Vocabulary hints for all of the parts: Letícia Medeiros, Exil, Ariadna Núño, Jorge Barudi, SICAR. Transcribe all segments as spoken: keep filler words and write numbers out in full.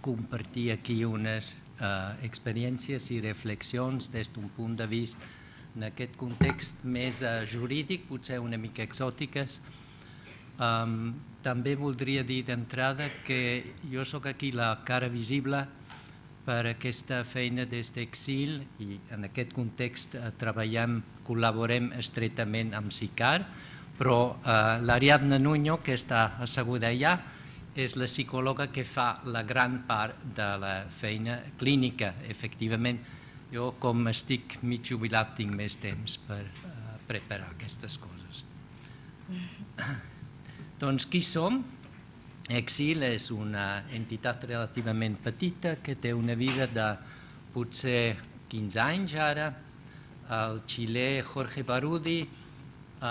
compartir aquí unes eh, experiències i reflexions des d'un punt de vist, en aquest context més eh, jurídic, potser una mica exòtiques. Um, també voldria dir d'entrada que jo sóc aquí la cara visible per aquesta feina des d'Exil i en aquest context eh, treballem, col·laborem estretament amb SICAR, però eh, l'Ariadna Núño, que està asseguda allà, és la psicòloga que fa la gran part de la feina clínica. Efectivament, jo, com estic mig jubilat, tinc més temps per eh, preparar aquestes coses. Doncs qui som? Exil és una entitat relativament petita que té una vida de potser quinze anys ara. El xilè Jorge Barudi eh,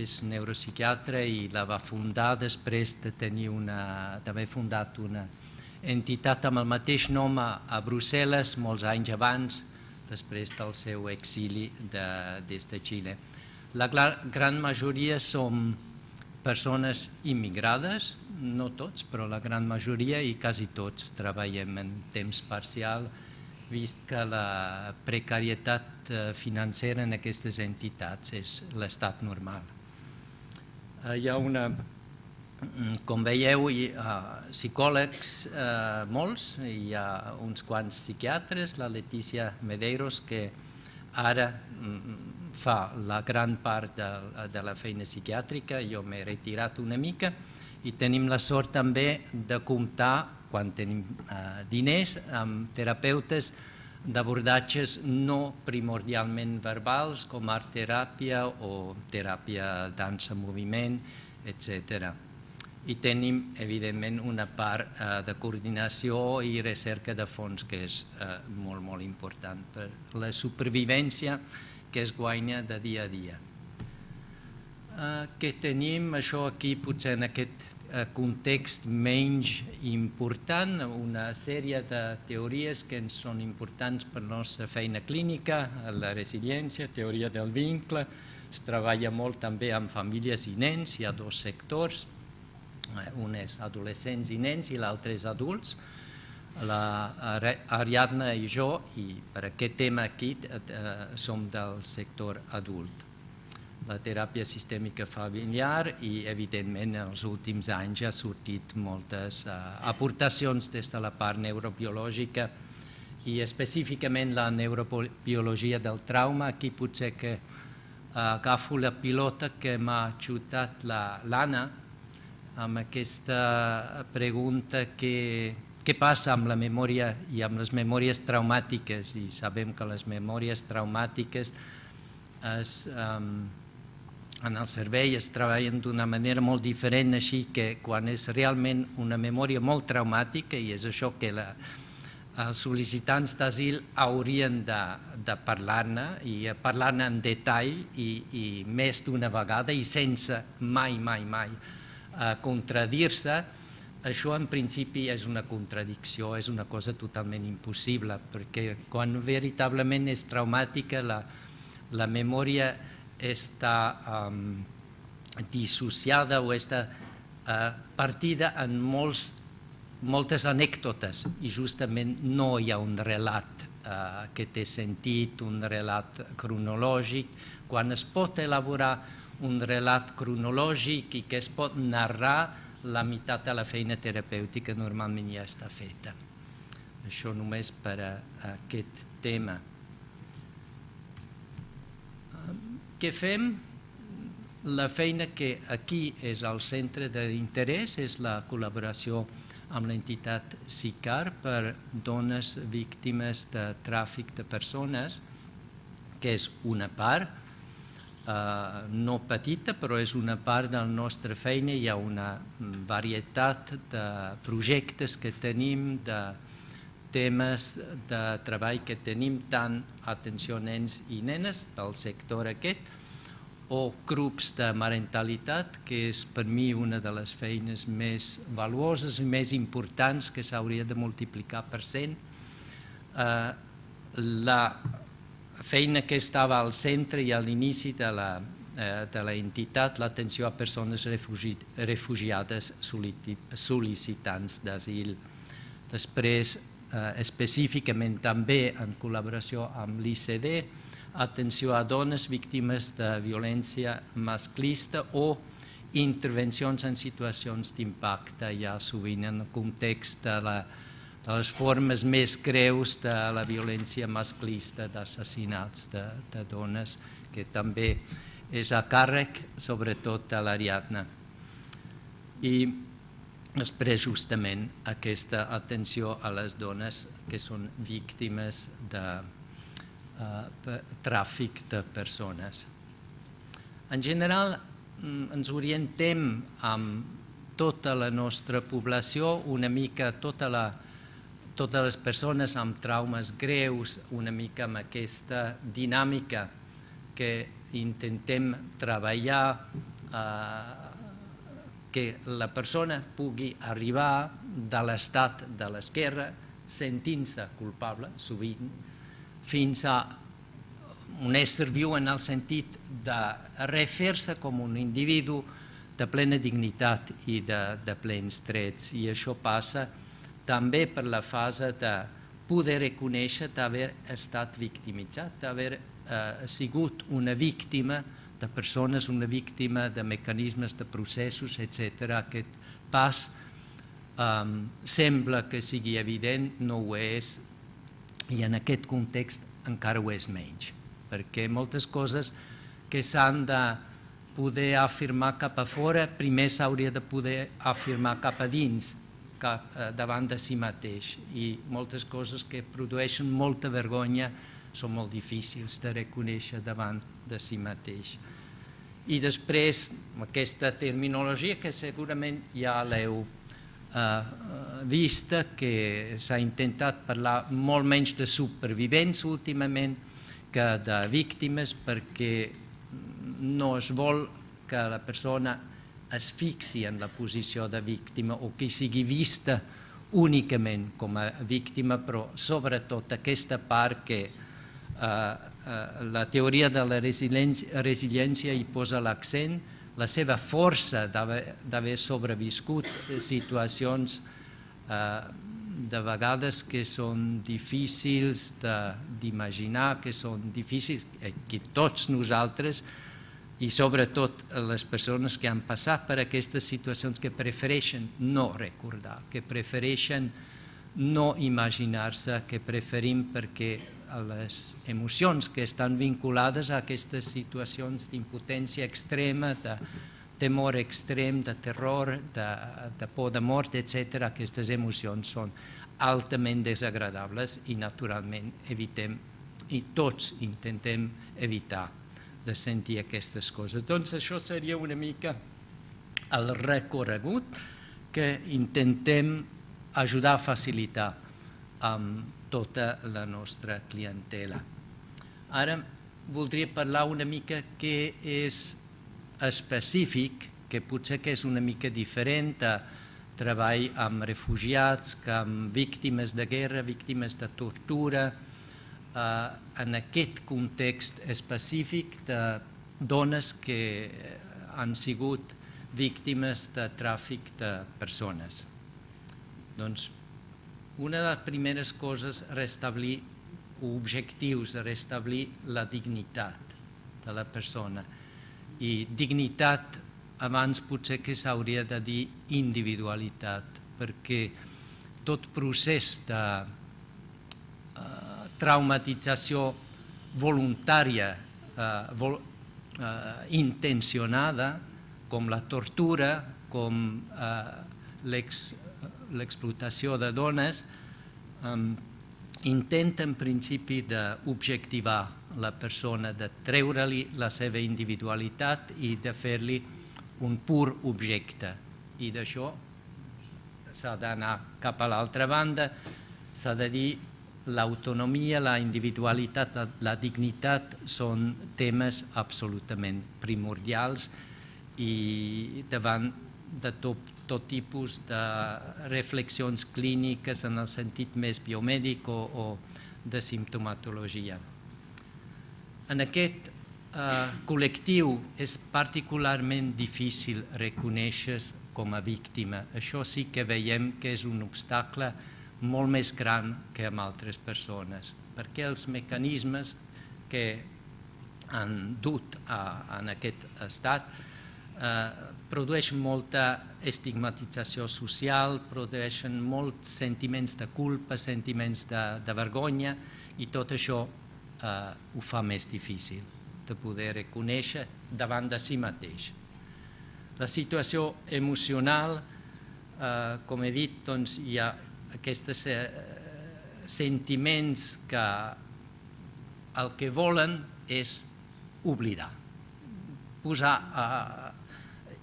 és neuropsiquiatre i la va fundar després de tenir una, d'haver fundat una entitat amb el mateix nom a Brussel·les molts anys abans, després del seu exili de, des de Xile. La gran majoria som persones immigrades, no tots, però la gran majoria, i quasi tots treballem en temps parcial, vist que la precarietat financera en aquestes entitats és l'estat normal. Hi ha una... Com veieu, hi ha psicòlegs eh, molts, hi ha uns quants psiquiatres, la Letícia Medeiros, que ara fa la gran part de, de la feina psiquiàtrica, jo m'he retirat una mica, i tenim la sort també de comptar, quan tenim eh, diners, amb terapeutes d'abordatges no primordialment verbals, com art teràpia o teràpia dansa-moviment, etcètera. I tenim, evidentment, una part eh, de coordinació i recerca de fons que és eh, molt, molt important per la supervivència que es guanya de dia a dia. Eh, que tenim això aquí, potser en aquest eh, context menys important, una sèrie de teories que ens són importants per la nostra feina clínica, la resiliència, teoria del vincle, es treballa molt també amb famílies i nens, hi ha dos sectors, un és adolescents i nens i l'altre és adults. L'Ariadna i jo, i per aquest tema aquí, som del sector adult. La teràpia sistèmica familiar i, evidentment, en els últims anys ha sortit moltes aportacions des de la part neurobiològica i específicament la neurobiologia del trauma. Aquí potser que agafo la pilota que m'ha xutat l'Anna, amb aquesta pregunta que què passa amb la memòria i amb les memòries traumàtiques, i sabem que les memòries traumàtiques es, um, en el cervell es treballen d'una manera molt diferent, així que quan és realment una memòria molt traumàtica, i és això que la, els sol·licitants d'asil haurien de, de parlar-ne, i parlar-ne en detall i, i més d'una vegada i sense mai, mai, mai a contradir-se. Això en principi és una contradicció, és una cosa totalment impossible, perquè quan veritablement és traumàtica la, la memòria està um, dissociada o està uh, partida en molts, moltes anècdotes, i justament no hi ha un relat uh, que té sentit, un relat cronològic. Quan es pot elaborar un relat cronològic i que es pot narrar, la meitat de la feina terapèutica normalment ja està feta. Això només per a aquest tema. Què fem? La feina que aquí és el centre de l'interès és la col·laboració amb l'entitat SICAR per dones víctimes de tràfic de persones, que és una part, Uh, no petita, però és una part de la nostra feina. Hi ha una varietat de projectes que tenim, de temes de treball que tenim, tant atenció a nens i nenes del sector aquest, o grups de parentalitat, que és per mi una de les feines més valuoses i més importants, que s'hauria de multiplicar per cent. Uh, la feina que estava al centre i a l'inici de l'entitat, la, eh, l'atenció a persones refugi, refugiades sol·licitants d'asil Després, eh, específicament també en col·laboració amb l'I C D, atenció a dones víctimes de violència masclista o intervencions en situacions d'impacte, ja sovint en el context de, la, de les formes més greus de la violència masclista, d'assassinats de, de dones, que també és a càrrec, sobretot, de l'Ariadna. I després, justament, aquesta atenció a les dones que són víctimes de eh, tràfic de persones. En general, ens orientem amb tota la nostra població, una mica tota la, totes les persones amb traumes greus, una mica amb aquesta dinàmica que intentem treballar, eh, que la persona pugui arribar de l'estat de l'esquerra sentint-se culpable, sovint, fins a un ésser viu en el sentit de refer-se com un individu de plena dignitat i de, de plens drets. I això passa també per la fase de poder reconèixer d'haver estat victimitzat, d'haver eh, sigut una víctima de persones, una víctima de mecanismes, de processos, etcètera. Aquest pas eh, sembla que sigui evident, no ho és, i en aquest context encara ho és menys, perquè moltes coses que s'han de poder afirmar cap a fora, primer s'hauria de poder afirmar cap a dins, cap, eh, davant de si mateix. I moltes coses que produeixen molta vergonya són molt difícils de reconèixer davant de si mateix. I després, aquesta terminologia que segurament ja l'heu eh, vista, que s'ha intentat parlar molt menys de supervivents últimament, que de víctimes, perquè no es vol que la persona es fixi en la posició de víctima o que sigui vista únicament com a víctima, però sobretot aquesta part que eh, eh, la teoria de la resiliència hi posa l'accent, la seva força d'haver sobreviscut situacions eh, de vegades que són difícils d'imaginar, que són difícils, que tots nosaltres, i sobretot les persones que han passat per aquestes situacions, que prefereixen no recordar, que prefereixen no imaginar-se, que preferim perquè les emocions que estan vinculades a aquestes situacions d'impotència extrema, de temor extrem, de terror, de, de por de mort, etcètera. Aquestes emocions són altament desagradables i naturalment evitem, i tots intentem evitar de sentir aquestes coses. Doncs això seria una mica el recorregut que intentem ajudar a facilitar amb tota la nostra clientela. Ara voldria parlar una mica què és específic, que potser que és una mica diferent a treball amb refugiats, que amb víctimes de guerra, víctimes de tortura, eh, en aquest context específic de dones que han sigut víctimes de tràfic de persones. Doncs una de les primeres coses, restablir objectius, restablir la dignitat de la persona. I dignitat, abans potser que s'hauria de dir individualitat, perquè tot procés de eh, traumatització voluntària, eh, vol, eh, intencionada, com la tortura, com eh, l'explotació de dones, eh, intenta en principi d'objectivar la persona, de treure-li la seva individualitat i de fer-li un pur objecte. I d'això s'ha d'anar cap a l'altra banda, s'ha de dir l'autonomia, la individualitat, la, la dignitat són temes absolutament primordials i davant de tot, tot tipus de reflexions clíniques en el sentit més biomèdic o, o de simptomatologia. En aquest eh, col·lectiu és particularment difícil reconèixer-se com a víctima. Això sí que veiem que és un obstacle molt més gran que amb altres persones, perquè els mecanismes que han dut en aquest estat produeix molta estigmatització social, produeixen molts sentiments de culpa, sentiments de vergonya, i tot això ho fa més difícil de poder reconèixer davant de si mateix. La situació emocional, com he dit, hi ha aquests sentiments que el que volen és oblidar, posar a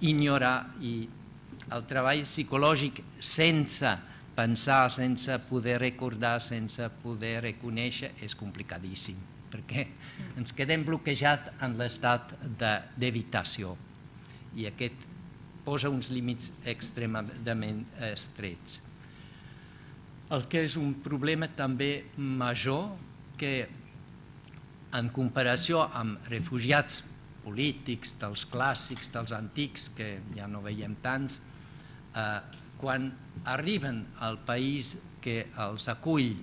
ignorar, i el treball psicològic sense pensar, sense poder recordar, sense poder reconèixer, és complicadíssim, perquè ens quedem bloquejats en l'estat d'evitació, i aquest posa uns límits extremadament estrets. El que és un problema també major, que en comparació amb refugiats polítics, dels clàssics, dels antics, que ja no veiem tants, quan arriben al país que els acull,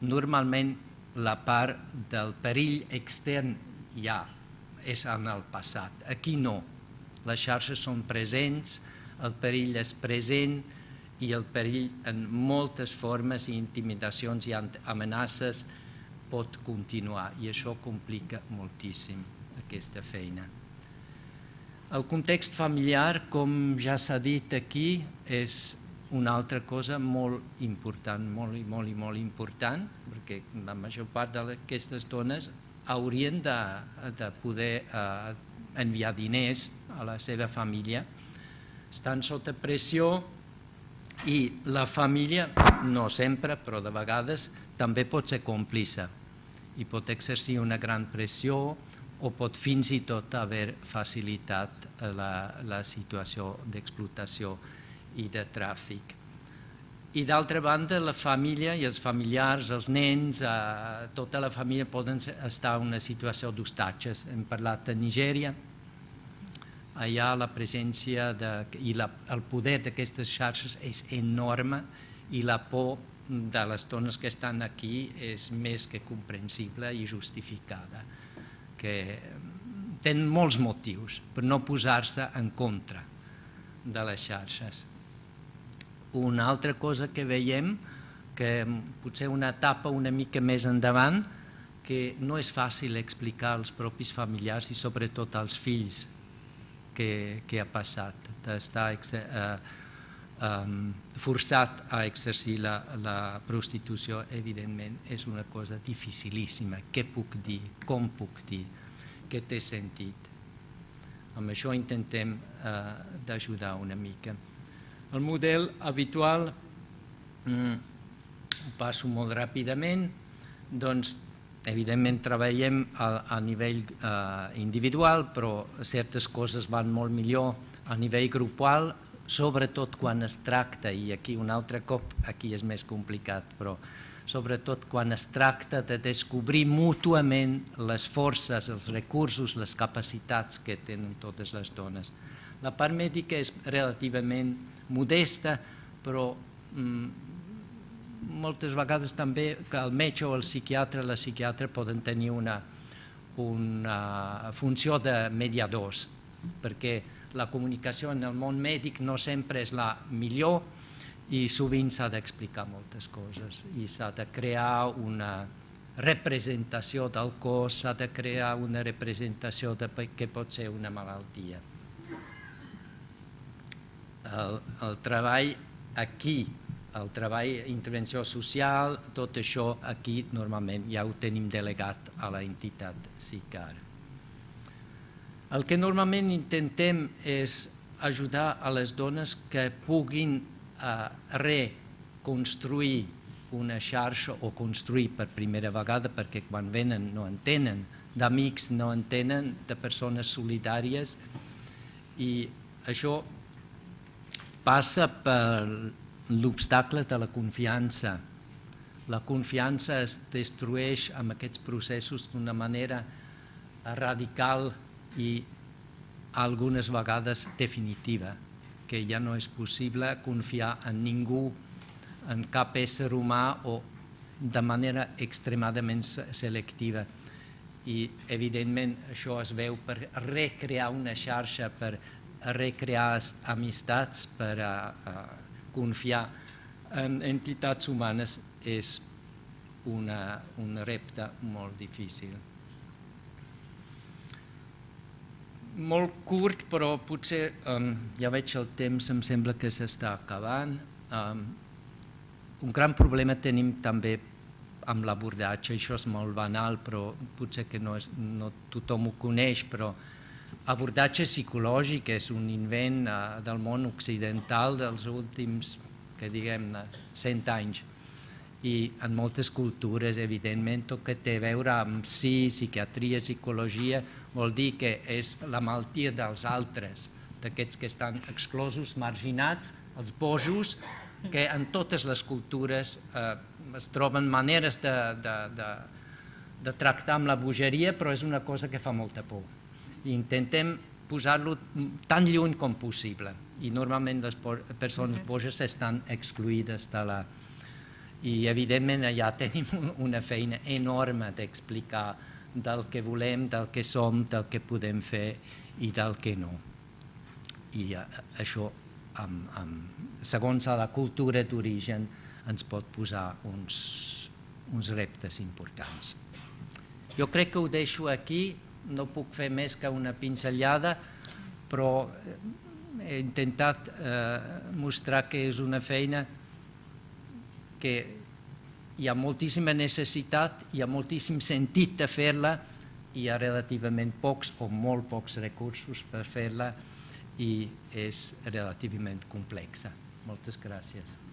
normalment la part del perill extern ja és en el passat. Aquí no. Les xarxes són presents, el perill és present, i el perill en moltes formes i intimidacions i amenaces pot continuar, i això complica moltíssim aquesta feina. El context familiar, com ja s'ha dit aquí, és una altra cosa molt important, molt i molt i molt important, perquè la major part d'aquestes dones haurien de poder enviar diners a la seva família. Estan sota pressió, i la família, no sempre, però de vegades, també pot ser còmplice i pot exercir una gran pressió, o pot fins i tot haver facilitat la situació d'explotació i de tràfic. I d'altra banda, la família i els familiars, els nens, tota la família poden estar en una situació d'hostatges. Hem parlat de Nigèria. Allà la presència i el poder d'aquestes xarxes és enorme, i la por de les dones que estan aquí és més que comprensible i justificada, que tenen molts motius per no posar-se en contra de les xarxes. Una altra cosa que veiem, que potser una etapa una mica més endavant, que no és fàcil explicar als propis familiars i sobretot als fills que ha passat, d'estar forçat a exercir la prostitució, evidentment és una cosa dificilíssima. Què puc dir? Com puc dir? Què té sentit? Amb això intentem d'ajudar una mica. El model habitual, ho passo molt ràpidament, doncs evidentment treballem a nivell individual, però certes coses van molt millor a nivell grupal, sobretot quan es tracta, i aquí un altre cop, aquí és més complicat, però sobretot quan es tracta de descobrir mútuament les forces, els recursos, les capacitats que tenen totes les dones. La part mèdica és relativament modesta, però moltes vegades també que el metge o el psiquiatre o la psiquiatra poden tenir una funció de mediadors, perquè la comunicació en el món mèdic no sempre és la millor, i sovint s'ha d'explicar moltes coses, i s'ha de crear una representació del cos, s'ha de crear una representació de què pot ser una malaltia. El treball aquí, el treball, intervenció social, tot això aquí normalment ja ho tenim delegat a la entitat SICAR. El que normalment intentem és ajudar a les dones que puguin reconstruir una xarxa, o construir per primera vegada, perquè quan venen no en tenen, d'amics no en tenen, de persones solidàries, i això passa per l'obstacle de la confiança. La confiança es destrueix amb aquests processos d'una manera radical i algunes vegades definitiva, que ja no és possible confiar en ningú, en cap ésser humà o de manera extremadament selectiva. I, evidentment, això es veu per recrear una xarxa, per recrear amistats, per confiar en entitats humanes, és un repte molt difícil. Molt curt, però potser, ja veig el temps, em sembla que s'està acabant. Un gran problema tenim també amb l'abordatge, això és molt banal, però potser que no tothom ho coneix, però abordatge psicològic és un invent del món occidental dels últims, que diguem, cent anys. I en moltes cultures, evidentment, tot que té a veure amb sí, psiquiatria, psicologia, vol dir que és la malaltia dels altres, d'aquests que estan exclosos, marginats, els bojos, que en totes les cultures es troben maneres de tractar amb la bogeria, però és una cosa que fa molta por. I intentem posar-lo tan lluny com possible. I normalment les persones boges estan excloïdes de la... I, evidentment, allà tenim una feina enorme d'explicar del que volem, del que som, del que podem fer i del que no. I això, segons la cultura d'origen, ens pot posar uns reptes importants. Jo crec que ho deixo aquí, no puc fer més que una pinzellada, però he intentat mostrar que és una feina que hi ha moltíssima necessitat, hi ha moltíssim sentit de fer-la, hi ha relativament pocs o molt pocs recursos per fer-la i és relativament complexa. Moltes gràcies.